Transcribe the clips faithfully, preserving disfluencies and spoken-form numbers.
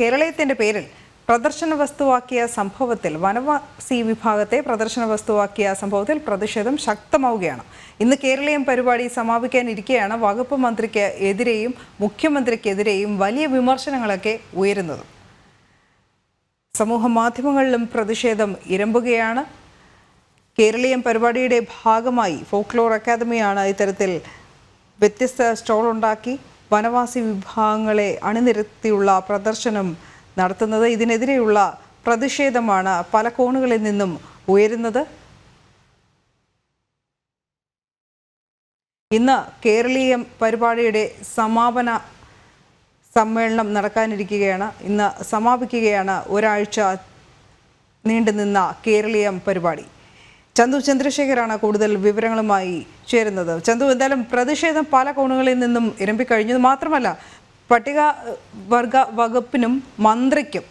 കേരളത്തിന്റെ പേരിൽ പ്രദർശന വസ്തുവാക്കിയ സംഭവത്തിൽ വനവാസി വിഭാഗത്തെ പ്രദർശന വസ്തുവാക്കിയ സംഭവത്തിൽ പ്രതിഷേധം ശക്തമാവുകയാണ്. ഇന്ന് കേരളീയം പരിപാടി സമാപിക്കാനിരിക്കെയാണ് വകുപ്പ് മന്ത്രിക്ക് എതിരെയും മുഖ്യമന്ത്രിക്കെതിരെയും വലിയ വിമർശനങ്ങളൊക്കെ ഉയരുന്നത്. സമൂഹ മാധ്യമങ്ങളിലും പ്രതിഷേധം ഇരമ്പുകയാണ്. കേരളീയം പരിപാടിയുടെ ഭാഗമായി ഫോക്ലോർ അക്കാദമിയാണ് ഇത്തരത്തിൽ വ്യത്യസ്ത സ്റ്റോൾ ഉണ്ടാക്കി വനവാസി വിഭാഗങ്ങളെ അണിനിരത്തിയുള്ള പ്രദർശനം നടത്തുന്നത്. ഇതിനെതിരെയുള്ള പ്രതിഷേധമാണ് പല കോണുകളിൽ നിന്നും ഉയരുന്നത്. ഇന്ന് കേരളീയം പരിപാടിയുടെ സമാപന സമ്മേളനം നടക്കാനിരിക്കുകയാണ്. ഇന്ന് സമാപിക്കുകയാണ് ഒരാഴ്ച നീണ്ടുനിന്ന കേരളീയം പരിപാടി. ചന്തു ചന്ദ്രശേഖരാണ് കൂടുതൽ വിവരങ്ങളുമായി ചേരുന്നത്. ചന്തു, എന്തായാലും പ്രതിഷേധം പല കോണുകളിൽ നിന്നും ഇരമ്പിക്കഴിഞ്ഞത് മാത്രമല്ല, പട്ടികവർഗ വകുപ്പിനും മന്ത്രിക്കും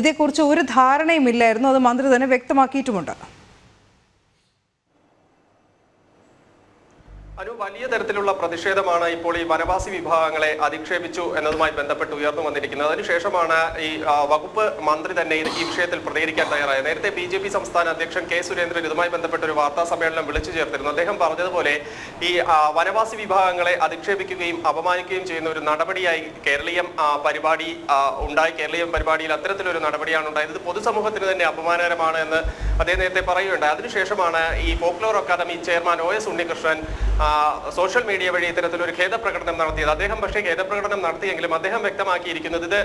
ഇതേക്കുറിച്ച് ഒരു ധാരണയും ഇല്ലായിരുന്നു. അത് മന്ത്രി തന്നെ വ്യക്തമാക്കിയിട്ടുമുണ്ട്. അനു, വലിയ തരത്തിലുള്ള പ്രതിഷേധമാണ് ഇപ്പോൾ ഈ വനവാസി വിഭാഗങ്ങളെ അധിക്ഷേപിച്ചു എന്നതുമായി ബന്ധപ്പെട്ട് ഉയർന്നു വന്നിരിക്കുന്നത്. അതിനുശേഷമാണ് ഈ വകുപ്പ് മന്ത്രി തന്നെ ഈ വിഷയത്തിൽ പ്രതികരിക്കാൻ തയ്യാറായത്. നേരത്തെ ബി ജെ പി സംസ്ഥാന അധ്യക്ഷൻ കെ സുരേന്ദ്രൻ ഇതുമായി ബന്ധപ്പെട്ട ഒരു വാർത്താ സമ്മേളനം വിളിച്ചു ചേർത്തിരുന്നു. അദ്ദേഹം പറഞ്ഞതുപോലെ ഈ വനവാസി വിഭാഗങ്ങളെ അധിക്ഷേപിക്കുകയും അപമാനിക്കുകയും ചെയ്യുന്ന ഒരു നടപടിയായി കേരളീയം പരിപാടി ഉണ്ടായി കേരളീയം പരിപാടിയിൽ അത്തരത്തിലൊരു നടപടിയാണ് ഉണ്ടായത്. ഇത് പൊതുസമൂഹത്തിന് തന്നെ അപമാനകരമാണ് എന്ന് അദ്ദേഹം നേരത്തെ പറയുകയുണ്ടായി. അതിനുശേഷമാണ് ഈ folklore academy chairman O S Unnikrishnan social media വഴി ഇത്തരത്തിലൊരു ഖേദപ്രകടനം നടത്തിയത്. അദ്ദേഹം പക്ഷേ ഖേദപ്രകടനം നടത്തിയെങ്കിലും അദ്ദേഹം വ്യക്തമാക്കിയിരിക്കുന്നത് ഇത്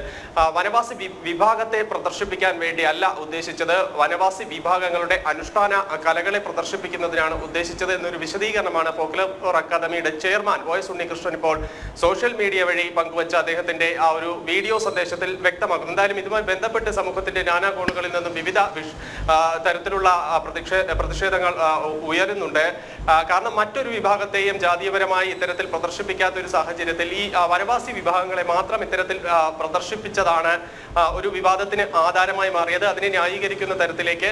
വനവാസി വിഭാഗത്തെ പ്രദർശിപ്പിക്കാൻ വേണ്ടി അല്ല ഉദ്ദേശിച്ചത്, വനവാസി വിഭാഗങ്ങളുടെ അനുഷ്ഠാന കലകളെ പ്രദർശിപ്പിക്കുന്നതിനാണ് ഉദ്ദേശിച്ചത് എന്നൊരു വിശദീകരണമാണ് ഫോക്ലോർ അക്കാദമിയുടെ ചെയർമാൻ ഒ എസ് ഉണ്ണികൃഷ്ണൻ ഇപ്പോൾ സോഷ്യൽ മീഡിയ വഴി പങ്കുവച്ച അദ്ദേഹത്തിന്റെ ആ ഒരു വീഡിയോ സന്ദേശത്തിൽ വ്യക്തമാക്കുന്നു. എന്തായാലും ഇതുമായി ബന്ധപ്പെട്ട് സമൂഹത്തിന്റെ നാനാ കോണുകളിൽ നിന്നും വിവിധ തരത്തിലുള്ള പ്രതിഷേധങ്ങൾ ഉയരുന്നുണ്ട്. കാരണം മറ്റൊരു വിഭാഗത്തെ ജാതീയപരമായി ഇത്തരത്തിൽ പ്രദർശിപ്പിക്കാത്ത ഒരു സാഹചര്യത്തിൽ ഈ വനവാസി വിഭാഗങ്ങളെ മാത്രം ഇത്തരത്തിൽ പ്രദർശിപ്പിച്ചതാണ് ഒരു വിവാദത്തിന് ആധാരമായി മാറിയത്. അതിനെ ന്യായീകരിക്കുന്ന തരത്തിലേക്ക്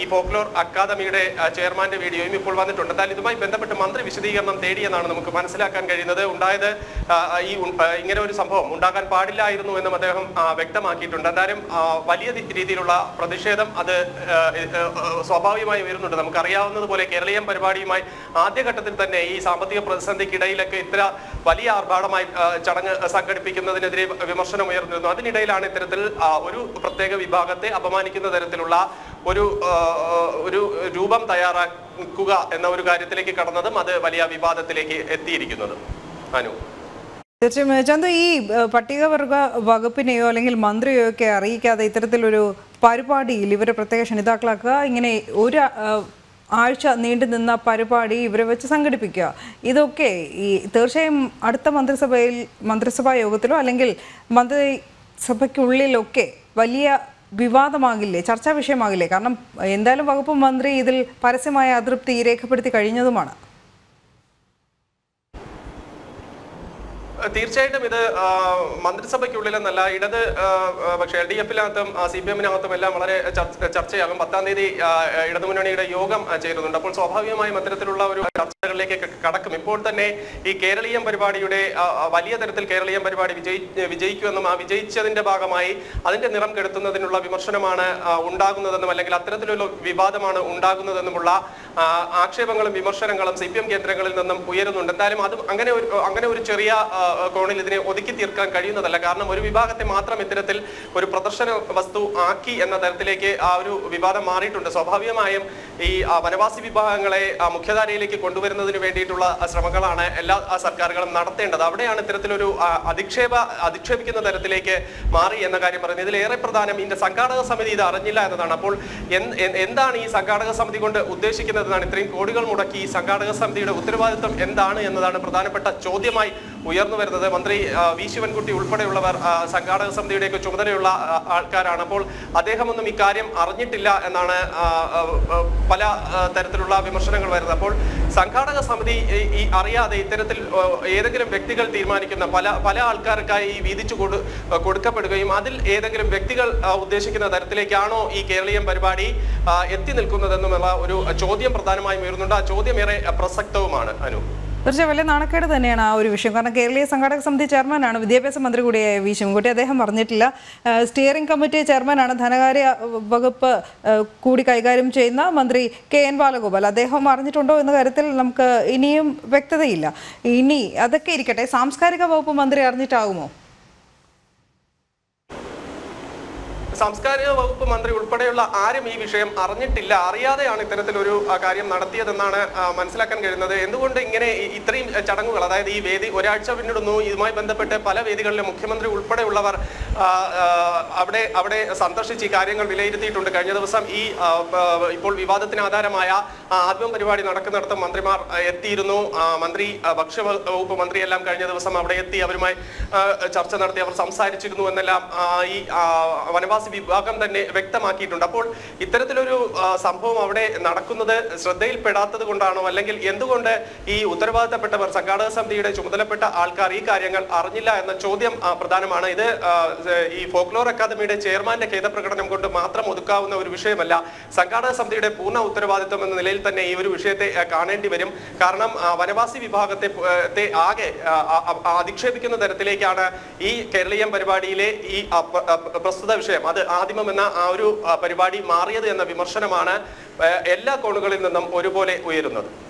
ഈ ഫോക്ലോർ അക്കാദമിയുടെ ചെയർമാന്റെ വീഡിയോയും ഇപ്പോൾ വന്നിട്ടുണ്ട്. എന്നാൽ ഇതുമായി ബന്ധപ്പെട്ട് മന്ത്രി വിശദീകരണം തേടിയെന്നാണ് നമുക്ക് മനസ്സിലാക്കാൻ കഴിയുന്നത്. ഉണ്ടായത് ഈ ഇങ്ങനെ ഒരു സംഭവം ഉണ്ടാകാൻ പാടില്ലായിരുന്നു എന്നും അദ്ദേഹം വ്യക്തമാക്കിയിട്ടുണ്ട്. എന്തായാലും വലിയ രീതിയിലുള്ള പ്രതിഷേധം അത് സ്വാഭാവികമായി ഉയരുന്നുണ്ട്. നമുക്കറിയാവുന്നതുപോലെ കേരളീയം പരിപാടിയുമായി ആദ്യഘട്ടത്തിൽ തന്നെ ഈ സാമ്പത്തിക പ്രതിസന്ധിക്കിടയിലൊക്കെ ഇത്ര വലിയ ആർഭാടമായി ചടങ്ങ് സംഘടിപ്പിക്കുന്നതിനെതിരെ വിമർശനം ഉയർന്നിരുന്നു. അതിനിടയിലാണ് ഇത്തരത്തിൽ ഒരു പ്രത്യേക വിഭാഗത്തെ അപമാനിക്കുന്ന തരത്തിലുള്ള ഒരു ഒരു രൂപം തയ്യാറാക്കുക എന്ന ഒരു കാര്യത്തിലേക്ക് കടന്നതും അത് വലിയ വിവാദത്തിലേക്ക് എത്തിയിരിക്കുന്നതും. അനു, തീർച്ചയായും ചന്തു, ഈ പട്ടികവർഗ വകുപ്പിനെയോ അല്ലെങ്കിൽ മന്ത്രിയോ ഒക്കെ അറിയിക്കാതെ ഇത്തരത്തിലൊരു പരിപാടിയിൽ ഇവരെ പ്രത്യേക ക്ഷണിതാക്കളാക്കുക, ഇങ്ങനെ ഒരു ആഴ്ച നീണ്ടു നിന്ന പരിപാടി ഇവരെ വെച്ച് സംഘടിപ്പിക്കുക, ഇതൊക്കെ ഈ തീർച്ചയായും അടുത്ത മന്ത്രിസഭയിൽ മന്ത്രിസഭാ യോഗത്തിലോ അല്ലെങ്കിൽ മന്ത്രിസഭയ്ക്കുള്ളിലൊക്കെ വലിയ വിവാദമാകില്ലേ, ചർച്ചാ വിഷയമാകില്ലേ? കാരണം എന്തായാലും വകുപ്പ് മന്ത്രി ഇതിൽ പരസ്യമായ അതൃപ്തി രേഖപ്പെടുത്തി കഴിഞ്ഞതുമാണ്. തീർച്ചയായിട്ടും ഇത് മന്ത്രിസഭയ്ക്കുള്ളിലെന്നല്ല, ഇടത് പക്ഷേ എൽ ഡി എഫിനകത്തും സി പി എമ്മിനകത്തും എല്ലാം വളരെ ചർച്ചയാകും. പത്താം തീയതി ഇടതുമുന്നണിയുടെ യോഗം ചേരുന്നുണ്ട്. അപ്പോൾ സ്വാഭാവികമായും അത്തരത്തിലുള്ള ഒരു ചർച്ചകളിലേക്ക് കടക്കും. ഇപ്പോൾ തന്നെ ഈ കേരളീയം പരിപാടിയുടെ വലിയ തരത്തിൽ കേരളീയം പരിപാടി വിജയി വിജയിക്കുമെന്നും ആ വിജയിച്ചതിന്റെ ഭാഗമായി അതിന്റെ നിറം കെടുത്തുന്നതിനുള്ള വിമർശനമാണ് ഉണ്ടാകുന്നതെന്നും അല്ലെങ്കിൽ അത്തരത്തിലുള്ള വിവാദമാണ് ഉണ്ടാകുന്നതെന്നുമുള്ള ആക്ഷേപങ്ങളും വിമർശനങ്ങളും സി പി എം കേന്ദ്രങ്ങളിൽ നിന്നും ഉയരുന്നുണ്ട്. എന്തായാലും അത് അങ്ങനെ ഒരു അങ്ങനെ ഒരു ചെറിയ കോണിൽ ഇതിനെ ഒതുക്കി തീർക്കാൻ കഴിയുന്നതല്ല. കാരണം ഒരു വിഭാഗത്തെ മാത്രം ഇത്തരത്തിൽ ഒരു പ്രദർശന വസ്തു ആക്കി എന്ന തരത്തിലേക്ക് ആ ഒരു വിവാദം മാറിയിട്ടുണ്ട്. സ്വാഭാവികമായും ഈ വനവാസി വിഭാഗങ്ങളെ മുഖ്യധാരയിലേക്ക് കൊണ്ടുവരുന്നതിന് വേണ്ടിയിട്ടുള്ള ശ്രമങ്ങളാണ് എല്ലാ സർക്കാരുകളും നടത്തേണ്ടത്. അവിടെയാണ് ഇത്തരത്തിലൊരു അധിക്ഷേപ അധിക്ഷേപിക്കുന്ന തരത്തിലേക്ക് മാറി എന്ന കാര്യം പറയുന്നത്. ഇതിലേറെ പ്രധാനം ഇതിന്റെ സംഘാടക സമിതി ഇത് അറിഞ്ഞില്ല എന്നതാണ്. അപ്പോൾ എന്താണ് ഈ സംഘാടക സമിതി കൊണ്ട് ഉദ്ദേശിക്കുന്നതെന്നാണ്, ഇത്രയും കോടികൾ മുടക്കി ഈ സംഘാടക സമിതിയുടെ ഉത്തരവാദിത്വം എന്താണ് എന്നതാണ് പ്രധാനപ്പെട്ട ചോദ്യമായി ഉയർന്നു വരുന്നത്. മന്ത്രി വി ശിവൻകുട്ടി ഉൾപ്പെടെയുള്ളവർ സംഘാടക സമിതിയുടെയൊക്കെ ചുമതലയുള്ള ആൾക്കാരാണ്. അപ്പോൾ അദ്ദേഹമൊന്നും ഇക്കാര്യം അറിഞ്ഞിട്ടില്ല എന്നാണ് പല തരത്തിലുള്ള വിമർശനങ്ങൾ വരുന്നത്. അപ്പോൾ സംഘാടക സമിതി ഈ അറിയാതെ ഇത്തരത്തിൽ ഏതെങ്കിലും വ്യക്തികൾ തീരുമാനിക്കുന്ന പല പല ആൾക്കാർക്കായി വീതിച്ചു കൊടു കൊടുക്കപ്പെടുകയും അതിൽ ഏതെങ്കിലും വ്യക്തികൾ ഉദ്ദേശിക്കുന്ന തരത്തിലേക്കാണോ ഈ കേരളീയം പരിപാടി എത്തി നിൽക്കുന്നതെന്നുമുള്ള ഒരു ചോദ്യം പ്രധാനമായും ഉയരുന്നുണ്ട്. ആ ചോദ്യം ഏറെ പ്രസക്തവുമാണ്. അനു. Terus വലിയ നാണക്കേട് തന്നെയാണ് ആ ഒരു വിഷയം കാരണം കേരളീയ സംഘാടക സമിതി ചെയർമാനാണ് വിദ്യാഭ്യാസ മന്ത്രി കൂടിയായ വി ശിവൻകുട്ടി അദ്ദേഹം പറഞ്ഞിട്ടില്ല സ്റ്റിയറിംഗ് കമ്മിറ്റി ചെയർമാനാണ് ധനകാര്യ വകുപ്പ് കൂടി കൈകാര്യം ചെയ്യുന്ന മന്ത്രി കെ എൻ ബാലഗോപാൽ അദ്ദേഹം അറിഞ്ഞിട്ടുണ്ടോ എന്ന കാര്യത്തിൽ നമുക്ക് ഇനിയും വ്യക്തതയില്ല ഇനി അതൊക്കെ ഇരിക്കട്ടെ സാംസ്കാരിക വകുപ്പ് മന്ത്രി അറിഞ്ഞിട്ടാകുമോ സാംസ്കാരിക വകുപ്പ് മന്ത്രി ഉൾപ്പെടെയുള്ള ആരും ഈ വിഷയം അറിഞ്ഞിട്ടില്ല അറിയാതെയാണ് ഇത്തരത്തിലൊരു കാര്യം നടത്തിയതെന്നാണ് മനസ്സിലാക്കാൻ കഴിയുന്നത് എന്തുകൊണ്ട് ഇങ്ങനെ ഇത്രയും ചടങ്ങുകൾ അതായത് ഈ വേദി ഒരാഴ്ച പിന്നിടുന്നു ഇതുമായി ബന്ധപ്പെട്ട് പല വേദികളിലെ മുഖ്യമന്ത്രി ഉൾപ്പെടെയുള്ളവർ അവിടെ അവിടെ സന്ദർശിച്ച് ഈ കാര്യങ്ങൾ വിലയിരുത്തിയിട്ടുണ്ട് കഴിഞ്ഞ ദിവസം ഈ ഇപ്പോൾ വിവാദത്തിന് ആധാരമായ ആദ്യം പരിപാടി നടക്കുന്നിടത്ത് മന്ത്രിമാർ എത്തിയിരുന്നു മന്ത്രി ഭക്ഷ്യവകുപ്പ് മന്ത്രിയെല്ലാം കഴിഞ്ഞ ദിവസം അവിടെ എത്തി അവരുമായി ചർച്ച നടത്തി അവർ സംസാരിച്ചിരുന്നു എന്നെല്ലാം ഈ വനവാസി വിഭാഗം തന്നെ വ്യക്തമാക്കിയിട്ടുണ്ട് അപ്പോൾ ഇത്തരത്തിലൊരു സംഭവം അവിടെ നടക്കുന്നത് ശ്രദ്ധയിൽപ്പെടാത്തത് കൊണ്ടാണോ അല്ലെങ്കിൽ എന്തുകൊണ്ട് ഈ ഉത്തരവാദിത്തപ്പെട്ടവർ സംഘാടക സമിതിയുടെ ചുമതലപ്പെട്ട ആൾക്കാർ ഈ കാര്യങ്ങൾ അറിഞ്ഞില്ല എന്ന ചോദ്യം പ്രധാനമാണ് ഇത് ഈ ഫോക്ലോർ അക്കാദമിയുടെ ചെയർമാന്റെ ഖേദപ്രകടനം കൊണ്ട് മാത്രം ഒതുക്കാവുന്ന ഒരു വിഷയമല്ല സംഘാടക സമിതിയുടെ പൂർണ്ണ ഉത്തരവാദിത്വം എന്ന നിലയിൽ തന്നെ ഈ ഒരു വിഷയത്തെ കാണേണ്ടി വരും കാരണം വനവാസി വിഭാഗത്തെ ആകെ അധിക്ഷേപിക്കുന്ന തരത്തിലേക്കാണ് ഈ കേരളീയം പരിപാടിയിലെ ഈ പ്രസ്തുത വിഷയം അത് ആദിമം എന്ന ആ ഒരു പരിപാടി മാറിയത് എന്ന വിമർശനമാണ് എല്ലാ കോണുകളിൽ നിന്നും ഒരുപോലെ ഉയരുന്നത്.